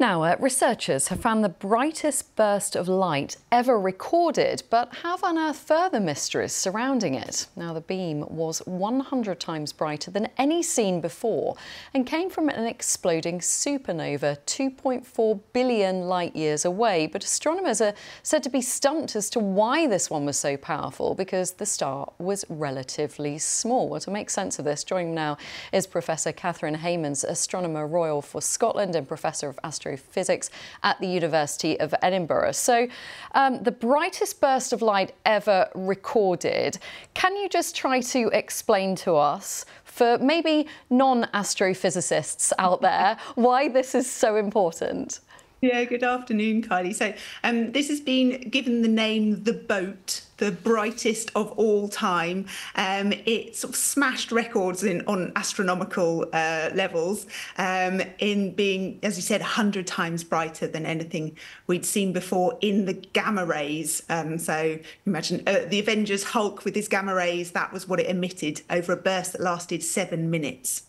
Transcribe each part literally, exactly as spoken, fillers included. Now, uh, researchers have found the brightest burst of light ever recorded, but have unearthed further mysteries surrounding it. Now, the beam was one hundred times brighter than any seen before and came from an exploding supernova two point four billion light years away. But astronomers are said to be stumped as to why this one was so powerful, because the star was relatively small. Well, to make sense of this, joining me now is Professor Catherine Heymans, Astronomer Royal for Scotland and Professor of Astrophysics Physics at the University of Edinburgh. So um, the brightest burst of light ever recorded. Can you just try to explain to us, for maybe non-astrophysicists out there, why this is so important? Yeah, good afternoon, Kylie. So um, this has been given the name The Boat, the brightest of all time. Um, it sort of smashed records in on astronomical uh, levels um, in being, as you said, one hundred times brighter than anything we'd seen before in the gamma rays. Um, so imagine uh, the Avengers Hulk with his gamma rays, that was what it emitted over a burst that lasted seven minutes.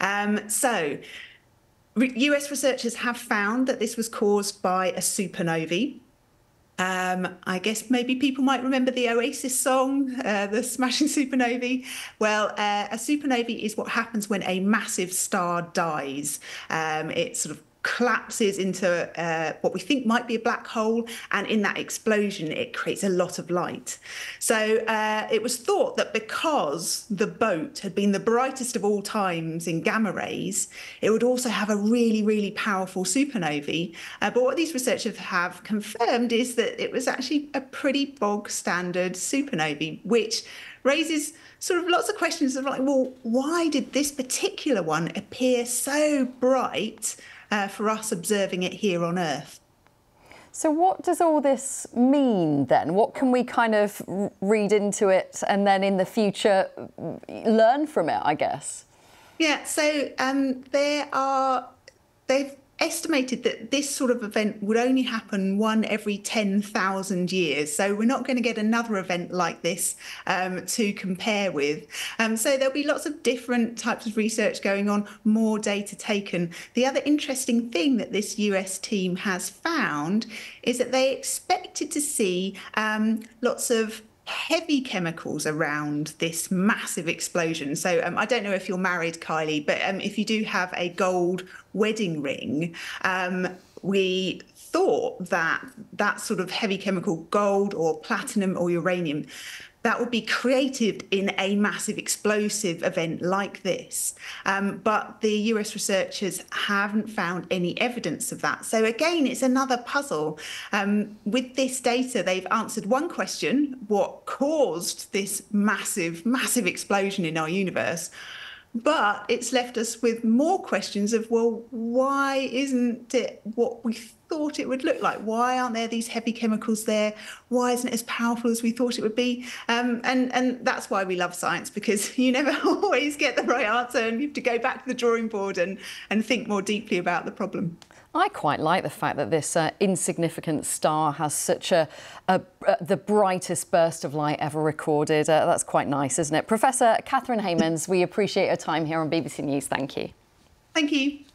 Um, so U S researchers have found that this was caused by a supernovae. Um, I guess maybe people might remember the Oasis song, uh, the Smashing Supernovae. Well, uh, a supernovae is what happens when a massive star dies. Um, it sort of collapses into uh, what we think might be a black hole, and in that explosion it creates a lot of light. So uh, it was thought that because the boat had been the brightest of all times in gamma rays, it would also have a really, really powerful supernovae. Uh, but what these researchers have confirmed is that it was actually a pretty bog standard supernovae, which raises sort of lots of questions of like, well, why did this particular one appear so bright Uh, for us observing it here on Earth? So what does all this mean then? What can we kind of read into it and then in the future learn from it, I guess? Yeah, so um, there are, they've estimated that this sort of event would only happen one every ten thousand years. So we're not going to get another event like this um, to compare with. Um, so there'll be lots of different types of research going on, more data taken. The other interesting thing that this U S team has found is that they expected to see um, lots of heavy chemicals around this massive explosion. So um, I don't know if you're married, Kylie, but um, if you do have a gold wedding ring, um, we thought that that sort of heavy chemical, gold or platinum or uranium, that would be created in a massive explosive event like this. Um, but the U S researchers haven't found any evidence of that. So again, it's another puzzle. Um, with this data, they've answered one question: what caused this massive, massive explosion in our universe? But it's left us with more questions of, well, why isn't it what we thought it would look like? Why aren't there these heavy chemicals there? Why isn't it as powerful as we thought it would be? Um, and, and that's why we love science, because you never always get the right answer and you have to go back to the drawing board and, and think more deeply about the problem. I quite like the fact that this uh, insignificant star has such a, a, a the brightest burst of light ever recorded. Uh, that's quite nice, isn't it? Professor Catherine Heymans, we appreciate your time here on B B C News. Thank you. Thank you.